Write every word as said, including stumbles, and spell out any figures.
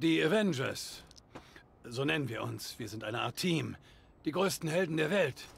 Die Avengers. So nennen wir uns. Wir sind eine Art Team. Die größten Helden der Welt.